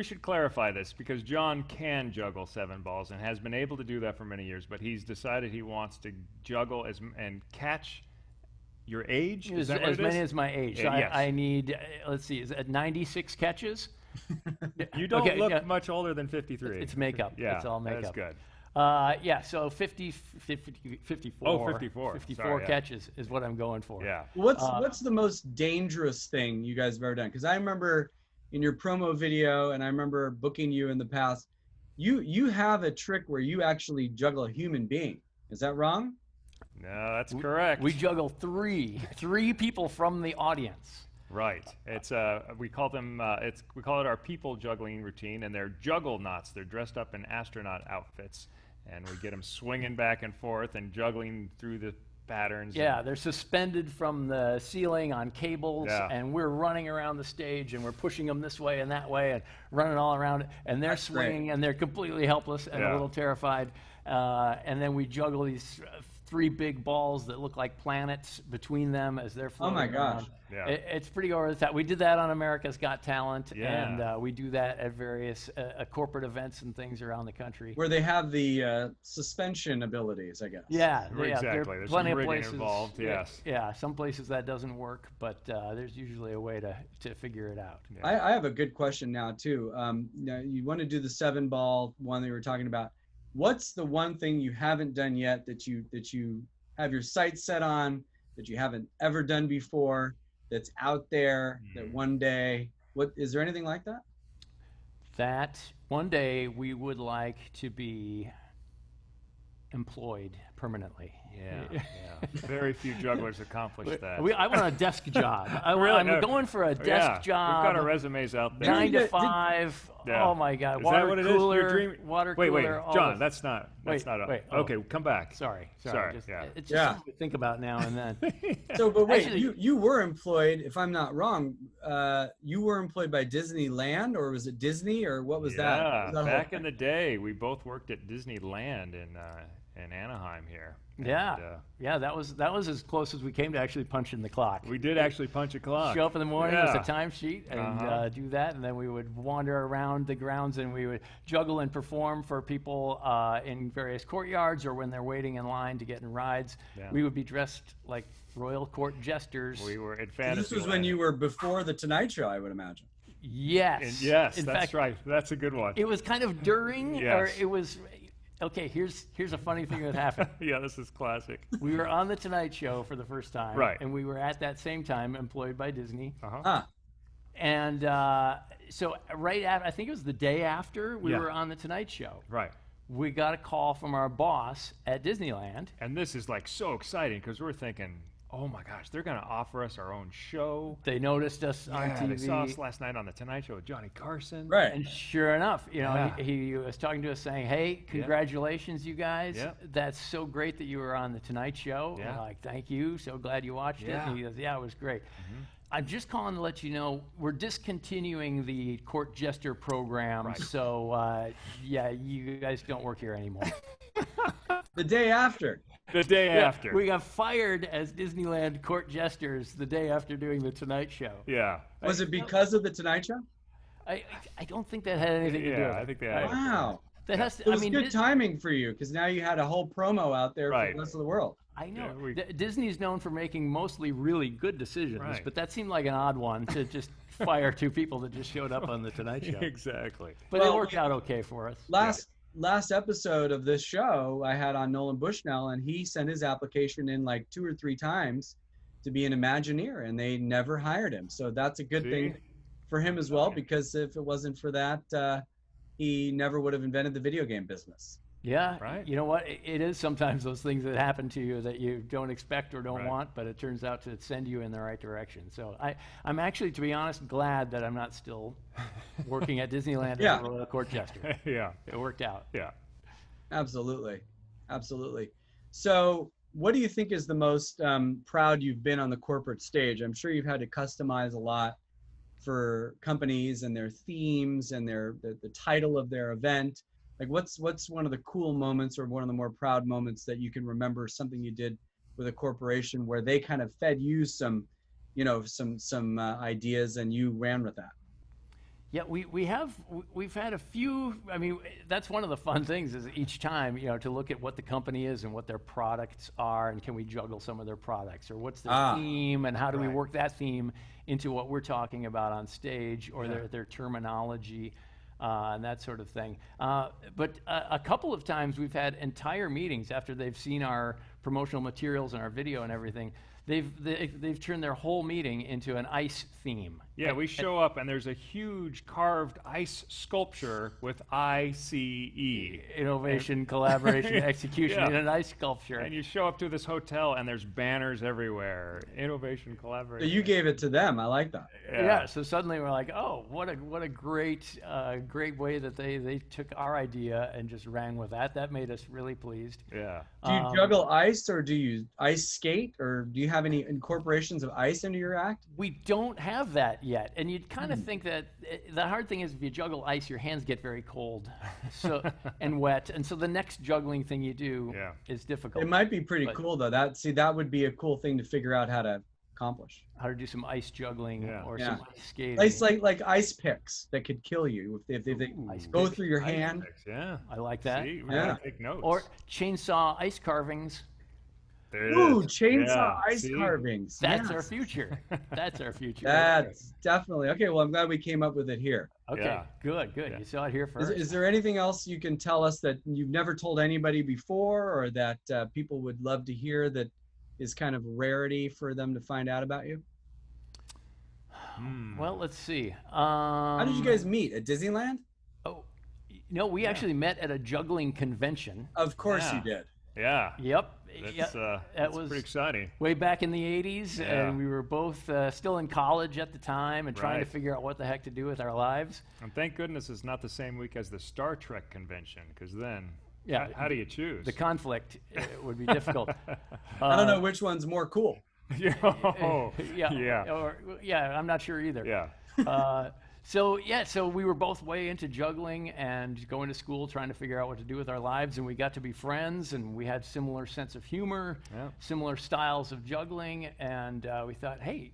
should clarify this, because John can juggle 7 balls and has been able to do that for many years, but he's decided he wants to juggle and catch. Your age? Is that as many as my age. So yes. I need, let's see, is it 96 catches? You don't look much older than 53. It's makeup. Yeah, it's all makeup. That's good. Yeah, so 54 Sorry, catches is what I'm going for. Yeah. What's the most dangerous thing you guys have ever done? Because I remember in your promo video, and I remember booking you in the past, you have a trick where you actually juggle a human being. Is that wrong? No, that's correct. We juggle three people from the audience. Right. It's we call them. We call it our people juggling routine, and they're juggle knots. They're dressed up in astronaut outfits, and we get them swinging back and forth and juggling through the patterns. Yeah, they're suspended from the ceiling on cables, and we're running around the stage, and we're pushing them this way and that way, and running all around, and they're swinging, and they're completely helpless and a little terrified, and then we juggle these. 3 big balls that look like planets between them as they're floating. Oh my gosh! Yeah. It's pretty over the top. We did that on America's Got Talent, and we do that at various corporate events and things around the country. Where they have the suspension abilities, I guess. Yeah, exactly. There's plenty of places involved. Yes. Yeah, some places that doesn't work, but there's usually a way to figure it out. Yeah. I have a good question now too. Now you want to do the 7-ball one that you were talking about. What's the one thing you haven't done yet that you have your sights set on, that you haven't ever done before, that's out there, that one day, is there anything like that? That one day we would like to be employed permanently. Yeah. Very few jugglers accomplish that. I want a desk job. I'm going for a desk job. We've got our resumes out there. 9 to 5. Yeah. Oh my God! Water cooler. Wait, John, that's not. Oh. Okay, come back. Sorry. Just to think about now and then. Actually, you were employed, if I'm not wrong, you were employed by Disneyland, or was it Disney, or what was that? Was that back in the day, we both worked at Disneyland in Anaheim here. Yeah, and, that was as close as we came to actually punching the clock. We did actually punch a clock. Show up in the morning with a timesheet and do that, and then we would wander around the grounds and we would juggle and perform for people in various courtyards or when they're waiting in line to get in rides. Yeah. We would be dressed like royal court jesters. We were at Fantasyland. This was when you were before The Tonight Show, I would imagine. Yes. Yes, that's right. That's a good one. It was kind of during, or it was... Okay, here's a funny thing that happened. Yeah, this is classic. We were on The Tonight Show for the first time. Right. And we were at that same time employed by Disney. And so right after, I think it was the day after we were on The Tonight Show. Right. We got a call from our boss at Disneyland. And this is like so exciting because we're thinking, oh my gosh, they're going to offer us our own show. They noticed us on TV. They saw us last night on The Tonight Show with Johnny Carson. Right. And sure enough, you know, he was talking to us saying, hey, congratulations, you guys. Yeah. That's so great that you were on The Tonight Show. Yeah. And like, thank you. So glad you watched it. And he goes, yeah, it was great. Mm-hmm. I'm just calling to let you know we're discontinuing the court jester program. Right. So, yeah, you guys don't work here anymore. The day after. The day after. We got fired as Disneyland court jesters the day after doing The Tonight Show. Yeah. Was it because of The Tonight Show? I don't think that had anything to do with it. Yeah, I think that had. Wow. That has to, I mean, good timing for you because now you had a whole promo out there for the rest of the world. I know. Yeah, Disney's known for making mostly really good decisions, but that seemed like an odd one to just fire two people that just showed up on The Tonight Show. Exactly. But well, it worked out okay for us. Last episode of this show, I had on Nolan Bushnell, and he sent his application in like 2 or 3 times to be an Imagineer, and they never hired him. So that's a good thing for him as well, because if it wasn't for that, he never would have invented the video game business. Yeah, you know what? It is sometimes those things that happen to you that you don't expect or don't want, but it turns out to send you in the right direction. So I'm actually, to be honest, glad that I'm not still working at Disneyland as a royal court jester. It worked out. Yeah, absolutely. Absolutely. So what do you think is the most proud you've been on the corporate stage? I'm sure you've had to customize a lot for companies and their themes and the title of their event. Like what's one of the cool moments or one of the more proud moments that you can remember, something you did with a corporation where they kind of fed you some, you know, some ideas and you ran with that? Yeah, we've had a few. I mean, that's one of the fun things is each time, you know, to look at what the company is and what their products are and can we juggle some of their products or what's their theme and how do we work that theme into what we're talking about on stage or their terminology. And that sort of thing. But a couple of times we've had entire meetings after they've seen our promotional materials and our video and everything. They've turned their whole meeting into an ice theme. Yeah, we show up and there's a huge carved ice sculpture with ICE. Innovation, collaboration, execution in an ice sculpture. And you show up to this hotel and there's banners everywhere. Innovation, collaboration. So you gave it to them. I like that. Yeah. So suddenly we're like, oh, what a great great way that they took our idea and just ran with that. That made us really pleased. Yeah. Do you juggle ice or do you ice skate or do you have any incorporations of ice into your act? We don't have that yet, and you'd kind of think that the hard thing is if you juggle ice, your hands get very cold, so and wet, and so the next juggling thing you do is difficult. It might be pretty cool though. That would be a cool thing to figure out how to accomplish. How to do some ice juggling or some ice skating. Ice like ice picks that could kill you if they go through your hand. Picks, yeah, I like that. See, we gotta take notes. Or chainsaw ice carvings. Ooh, chainsaw ice carvings. That's our future. That's our future. That's definitely. Okay, well, I'm glad we came up with it here. Okay, good. Yeah. You saw it here first. Is there anything else you can tell us that you've never told anybody before or that people would love to hear that is kind of rarity for them to find out about you? Well, let's see. How did you guys meet? At Disneyland? Oh, no, we actually met at a juggling convention. Of course you did. Yeah. Yep. That was pretty exciting. Way back in the 80s, and we were both still in college at the time and trying to figure out what the heck to do with our lives. And thank goodness it's not the same week as the Star Trek convention, because then how do you choose? The conflict would be difficult. I don't know which one's more cool. I'm not sure either. Yeah. So we were both way into juggling and going to school, trying to figure out what to do with our lives, and we got to be friends, and we had similar sense of humor, similar styles of juggling, and we thought, hey,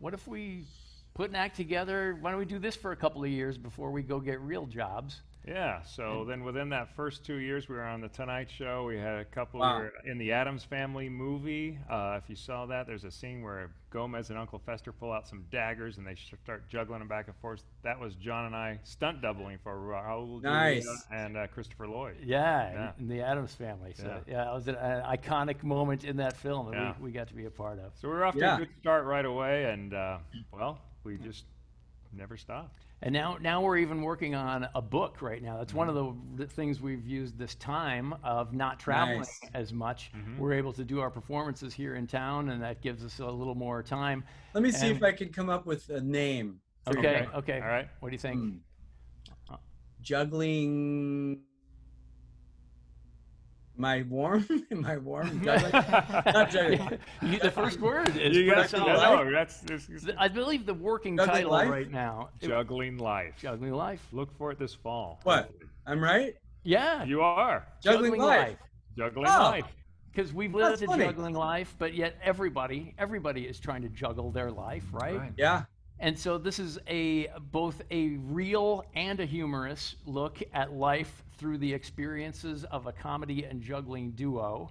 what if we put an act together? Why don't we do this for a couple of years before we go get real jobs? Yeah, so then within that first 2 years, we were on The Tonight Show. We had a couple in the Addams Family movie. If you saw that, there's a scene where Gomez and Uncle Fester pull out some daggers, and they start juggling them back and forth. That was John and I stunt doubling for Raul and Christopher Lloyd. Yeah, in the Addams Family. So it was an iconic moment in that film that we got to be a part of. So we were off to a good start right away, and, we just never stopped. And now we're even working on a book right now. That's one of the things we've used this time of not traveling as much. We're able to do our performances here in town, and that gives us a little more time. Let me see if I can come up with a name. Okay. All right. What do you think? Juggling. Am I warm? Not juggling. The first word is I believe the working title right now. Juggling Life. Juggling Life. Look for it this fall. What? Hopefully. I'm right? Yeah. You are. Juggling Life. Juggling Life. Because we've lived a juggling life, but yet everybody is trying to juggle their life, right? Yeah. And so this is both a real and a humorous look at life through the experiences of a comedy and juggling duo.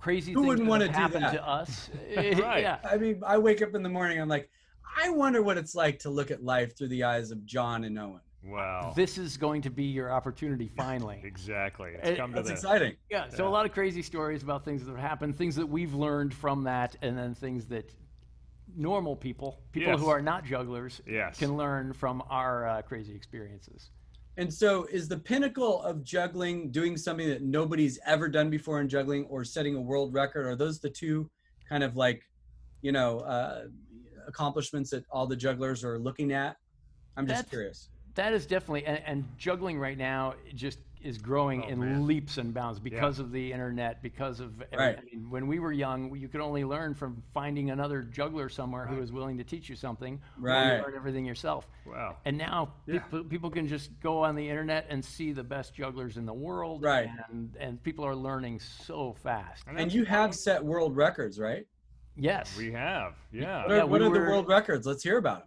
Crazy Who things that happen to us. I mean, I wake up in the morning, I'm like, I wonder what it's like to look at life through the eyes of John and Owen. Wow. This is going to be your opportunity finally. Exactly. That's exciting. Yeah, so a lot of crazy stories about things that have happened, things that we've learned from that, and then things that normal people who are not jugglers can learn from our crazy experiences. And so is the pinnacle of juggling doing something that nobody's ever done before in juggling, or setting a world record? Are those the two kind of accomplishments that all the jugglers are looking at? I'm just curious. That is definitely, and juggling right now just is growing leaps and bounds because of the internet, because of I mean, when we were young, you could only learn from finding another juggler somewhere who was willing to teach you something, or you learn everything yourself. Wow. And now people can just go on the internet and see the best jugglers in the world, and people are learning so fast. And you have set world records, right? Yes. We have, What are the world records? Let's hear about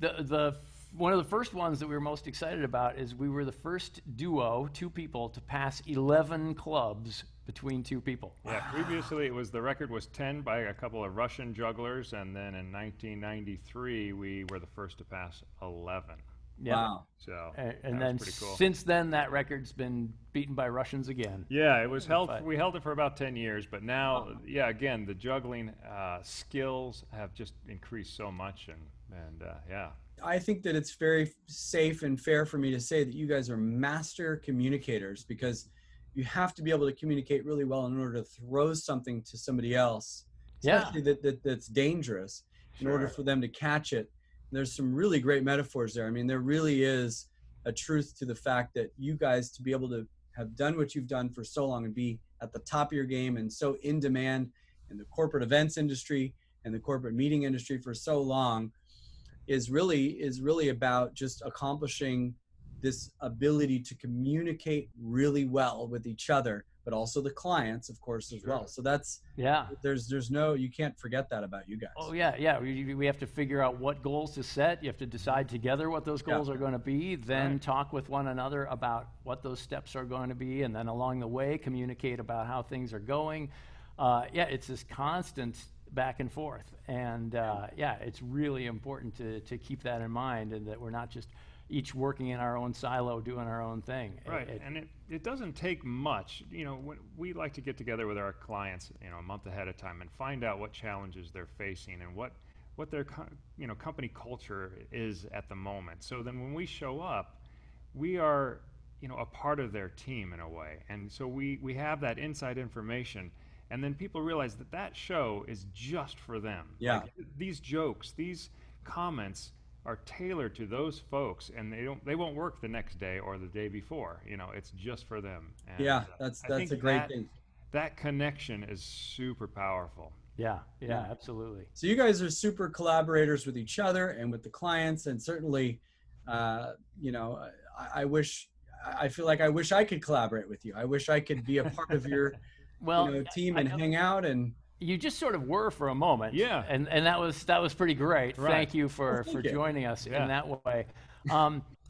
them. One of the first ones that we were most excited about is we were the first duo, two people, to pass 11 clubs between two people. Yeah, previously the record was 10 by a couple of Russian jugglers, and then in 1993 we were the first to pass 11. Yeah. Wow. So and then cool. Since then that record's been beaten by Russians again. Yeah, it was we held it for about 10 years, but now again, the juggling skills have just increased so much, and I think that it's very safe and fair for me to say that you guys are master communicators, because you have to be able to communicate really well in order to throw something to somebody else, especially that's dangerous, in order for them to catch it. And there's some really great metaphors there. I mean, there really is a truth to the fact that you guys, to be able to have done what you've done for so long and be at the top of your game and so in demand in the corporate events industry and the corporate meeting industry for so long, is really about just accomplishing this ability to communicate really well with each other, but also the clients, of course, as well. So that's, there's no, you can't forget that about you guys. Oh yeah, we have to figure out what goals to set. You have to decide together what those goals are going to be, then talk with one another about what those steps are going to be, and then along the way, communicate about how things are going. It's this constant back and forth, and it's really important to keep that in mind, and that we're not just each working in our own silo doing our own thing. Right, it doesn't take much. When we like to get together with our clients, a month ahead of time, and find out what challenges they're facing and what their company culture is at the moment. So then when we show up, we are a part of their team in a way, and so we have that inside information. And then people realize that that show is just for them. Yeah. Like, these jokes, these comments are tailored to those folks, and they won't work the next day or the day before. You know, it's just for them. And yeah, that's a great thing. That connection is super powerful. Yeah, yeah, absolutely. So you guys are super collaborators with each other and with the clients, and certainly, you know, I feel like I wish I could collaborate with you. I wish I could be a part of your team and hang out. And you just sort of were for a moment. Yeah. And that was pretty great. Right. Thank you for joining us in that way.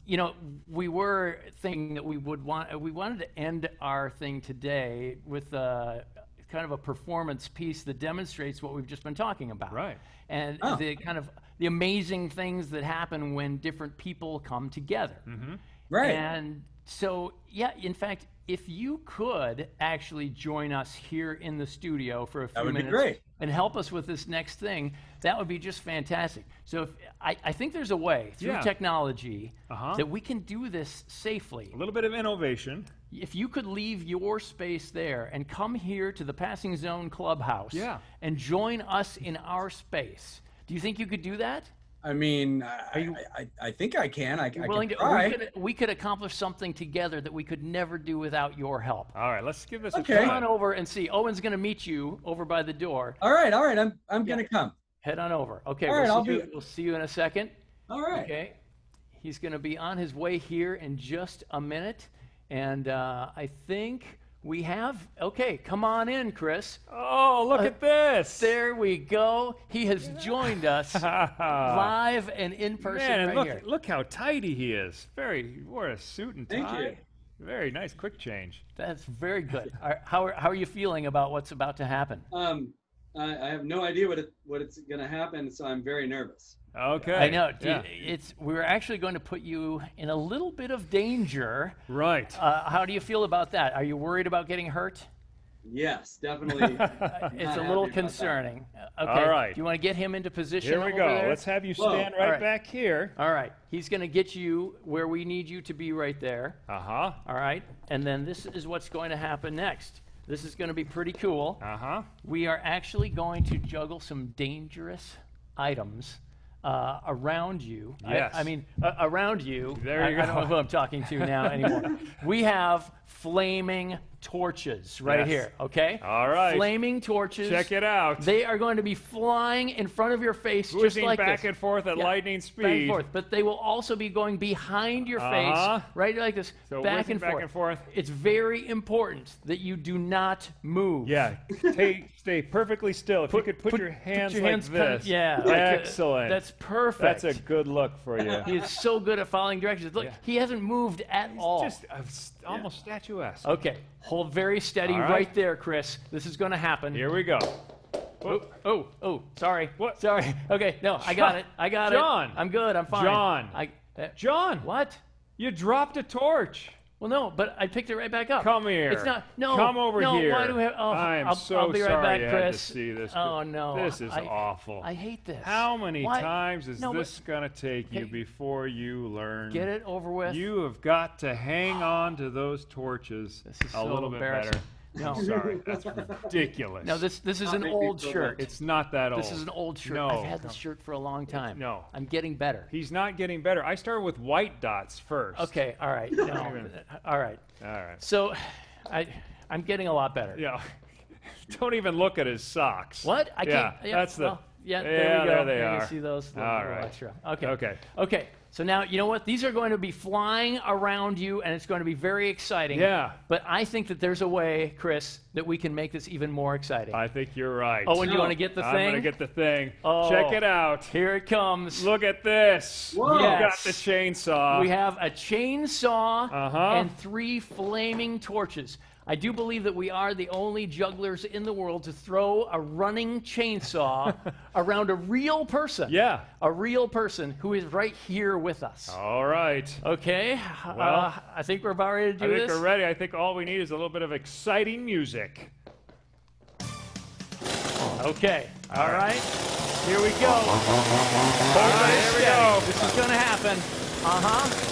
You know, we were thinking that we wanted to end our thing today with kind of a performance piece that demonstrates what we've just been talking about. Right. And the kind of the amazing things that happen when different people come together. Mm-hmm. Right. And so, yeah, in fact, if you could actually join us here in the studio for a few minutes and help us with this next thing, that would be just fantastic. So if, I think there's a way through technology that we can do this safely. A little bit of innovation. If you could leave your space there and come here to the Passing Zone Clubhouse and join us in our space, do you think you could do that? I mean, I think I can. I can try. We could accomplish something together that we could never do without your help. All right, let's give this a try. Come on over and see. Owen's going to meet you over by the door. All right, I'm going to come. Head on over. Okay, all right, we'll see you in a second. All right. Okay, he's going to be on his way here in just a minute, and I think we have, come on in, Chris. Oh, look at this. There we go. He has joined us live and in person. Man, right here. Look how tidy he is. He wore a suit and tie. Thank you. Very nice, quick change. That's very good. How are you feeling about what's about to happen? I have no idea what's going to happen, so I'm very nervous. Okay. I know. We're actually going to put you in a little bit of danger. Right. How do you feel about that? Are you worried about getting hurt? Yes, definitely. It's a little concerning. Okay. All right. Do you want to get him into position? Here we go. There? Let's have you stand right back here. All right. He's going to get you where we need you to be right there. Uh-huh. All right. And then this is what's going to happen next. This is going to be pretty cool. Uh-huh. We are actually going to juggle some dangerous items around you. Yes. I mean, around you. There you go. I don't know who I'm talking to now anymore. We have flaming torches right here, okay? All right. Flaming torches. Check it out. They are going to be flying in front of your face, just like back and forth at lightning speed. Back and forth. But they will also be going behind your face, right like this, so back and forth. It's very important that you do not move. Yeah. Stay perfectly still. If you could put your hands like this. Excellent. That's perfect. That's a good look for you. He is so good at following directions. Look, he hasn't moved at all. He's just almost statuesque. Okay. Hold very steady right there, Chris. This is going to happen. Here we go. Oh, sorry. What? Sorry. Okay, no, I got it. John. I'm good. I'm fine. John. John. What? You dropped a torch. Well, no, but I picked it right back up. Come here. It's not. No. Come over here. Why do we have? Oh, I'll be right back, Chris. I had to see this. Oh no. This is awful. I hate this. How many times is this gonna take you before you learn? Get it over with. You have got to hang on to those torches a little bit better. No, I'm sorry, that's ridiculous. No, this is an old shirt. It's not that old. This is an old shirt. No. I've had this shirt for a long time. No. I'm getting better. He's not getting better. I started with white dots first. Okay, all right. No. All right. All right. So I'm getting a lot better. Yeah. Don't even look at his socks. What? I can't. Yeah, that's the. Well, there we go. There they are. You can see those. All right. Extra. Okay. Okay. Okay. So now, you know what? These are going to be flying around you, and it's going to be very exciting. Yeah. But I think that there's a way, Chris, that we can make this even more exciting. I think you're right. Oh, and you want to get the thing? I'm going to get the thing. Oh, check it out. Here it comes. Look at this. Whoa. Yes. We've got the chainsaw. We have a chainsaw and three flaming torches. I do believe that we are the only jugglers in the world to throw a running chainsaw around a real person. Yeah. A real person who is right here with us. All right. Okay. Well, I think we're about ready to do this. I think we're ready. I think all we need is a little bit of exciting music. Okay. All right. Here we go. All right. Here we go. This is going to happen. Uh-huh.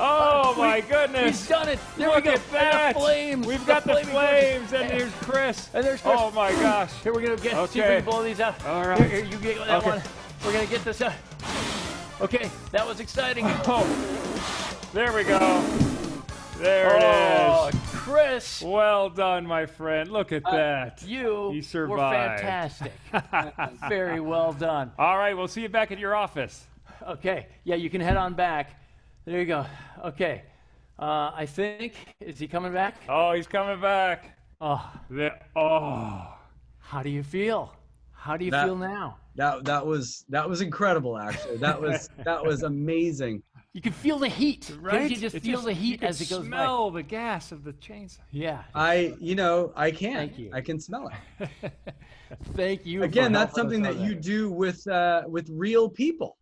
Oh, my goodness. He's done it. There Look we go. At that. The flames. We've got the flames. And here's Chris. And there's Chris. Oh, my gosh. Here, we're going to get Steve blow these out. All right. Here, you get that one. We're going to get this out. Okay. That was exciting. Oh. There we go. There it is. Chris. Well done, my friend. Look at that. You survived. Were fantastic. Very well done. All right. We'll see you back at your office. Okay. Yeah, you can head on back. There you go. Okay. I think, is he coming back? Oh, he's coming back. Oh. How do you feel? How do you feel now? That was incredible, actually. That was amazing. You can feel the heat, right? You just feel the heat as it goes by. You can smell the gas of the chainsaw. Yeah. I can. Thank you. I can smell it. Thank you. Again, that's something that you do with real people.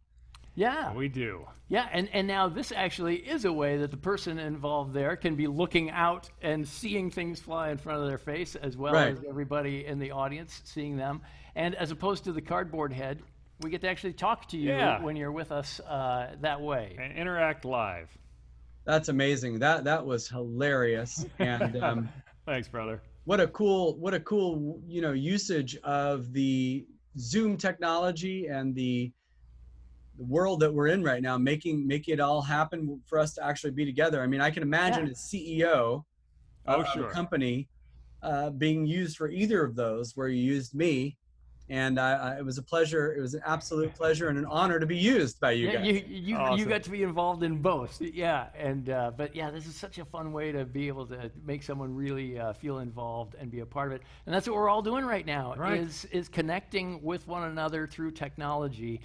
Yeah. We do. Yeah, and now this actually is a way that the person involved there can be looking out and seeing things fly in front of their face, as well as everybody in the audience seeing them. And as opposed to the cardboard head, we get to actually talk to you when you're with us that way. And interact live. That's amazing. That was hilarious. And thanks, brother. What a cool usage of the Zoom technology and the world that we're in right now, making it all happen for us to actually be together. I mean, I can imagine a CEO of a company being used for either of those, where you used me, and it was a pleasure. It was an absolute pleasure and an honor to be used by you guys. You got to be involved in both, and but this is such a fun way to be able to make someone really feel involved and be a part of it. And that's what we're all doing right now, is connecting with one another through technology.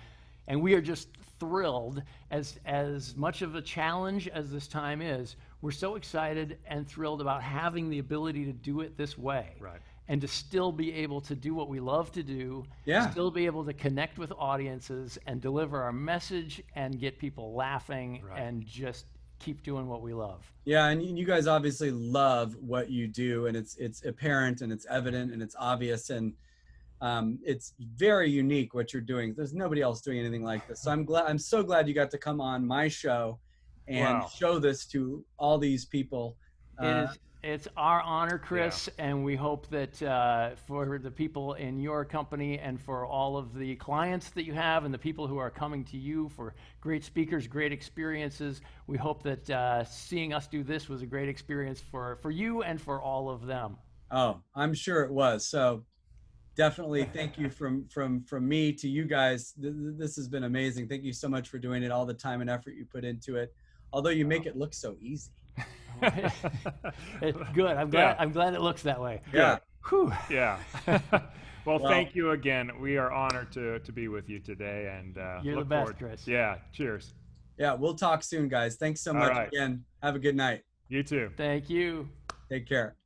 And we are just thrilled, as much of a challenge as this time is, we're so excited and thrilled about having the ability to do it this way. Right. And to still be able to do what we love to do, still be able to connect with audiences and deliver our message and get people laughing and just keep doing what we love. Yeah, and you guys obviously love what you do, and it's apparent and it's evident and it's obvious, and it's very unique what you're doing. There's nobody else doing anything like this. So I'm so glad you got to come on my show and show this to all these people. It's our honor, Chris, and we hope that for the people in your company and for all of the clients that you have and the people who are coming to you for great speakers, great experiences, we hope that seeing us do this was a great experience for you and for all of them. Oh, I'm sure it was. So. Definitely, thank you from me to you guys. This has been amazing. Thank you so much for doing it, all the time and effort you put into it. Although you make it look so easy. Good. I'm glad. I'm glad it looks that way. Yeah. Whew. Yeah. Well, thank you again. We are honored to be with you today, and you're the best, Chris. Yeah. Cheers. Yeah. We'll talk soon, guys. Thanks so much again. Have a good night. You too. Thank you. Take care.